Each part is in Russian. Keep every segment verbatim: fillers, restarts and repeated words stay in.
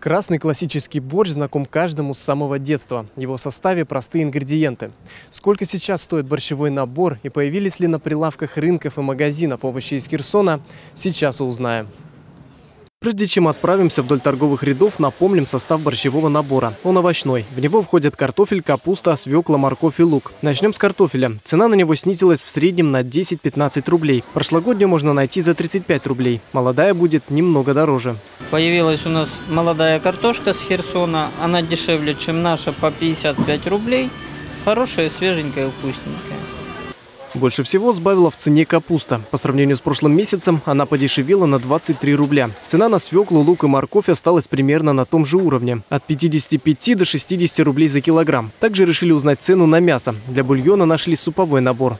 Красный классический борщ знаком каждому с самого детства. В его составе простые ингредиенты. Сколько сейчас стоит борщевой набор и появились ли на прилавках рынков и магазинов овощи из Херсона, сейчас узнаем. Прежде чем отправимся вдоль торговых рядов, напомним состав борщевого набора. Он овощной. В него входят картофель, капуста, свекла, морковь и лук. Начнем с картофеля. Цена на него снизилась в среднем на десять-пятнадцать рублей. Прошлогоднюю можно найти за тридцать пять рублей. Молодая будет немного дороже. Появилась у нас молодая картошка с Херсона. Она дешевле, чем наша, по пятьдесят пять рублей. Хорошая, свеженькая и вкусненькая. Больше всего сбавила в цене капуста. По сравнению с прошлым месяцем она подешевела на двадцать три рубля. Цена на свеклу, лук и морковь осталась примерно на том же уровне. От пятидесяти пяти до шестидесяти рублей за килограмм. Также решили узнать цену на мясо. Для бульона нашли суповой набор.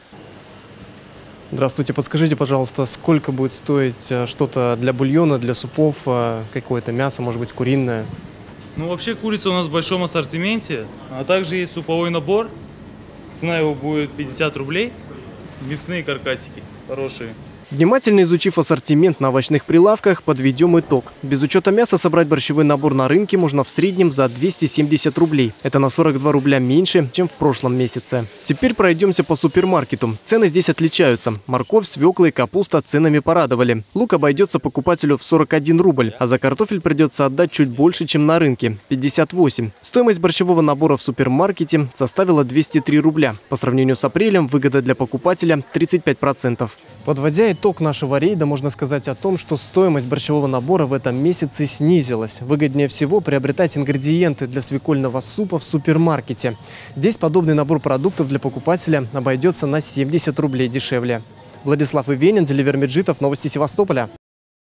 Здравствуйте, подскажите, пожалуйста, сколько будет стоить что-то для бульона, для супов, какое-то мясо, может быть, куриное? Ну, вообще курица у нас в большом ассортименте. А также есть суповой набор. Цена его будет пятьдесят рублей. Мясные каркасики хорошие. Внимательно изучив ассортимент на овощных прилавках, подведем итог. Без учета мяса собрать борщевой набор на рынке можно в среднем за двести семьдесят рублей. Это на сорок два рубля меньше, чем в прошлом месяце. Теперь пройдемся по супермаркету. Цены здесь отличаются. Морковь, свекла и капуста ценами порадовали. Лук обойдется покупателю в сорок один рубль, а за картофель придется отдать чуть больше, чем на рынке – пятьдесят восемь. Стоимость борщевого набора в супермаркете составила двести три рубля. По сравнению с апрелем выгода для покупателя – тридцать пять процентов. Подводя итог нашего рейда, можно сказать о том, что стоимость борщевого набора в этом месяце снизилась. Выгоднее всего приобретать ингредиенты для свекольного супа в супермаркете. Здесь подобный набор продуктов для покупателя обойдется на семьдесят рублей дешевле. Владислав Ивенин, Делевер Меджитов, новости Севастополя.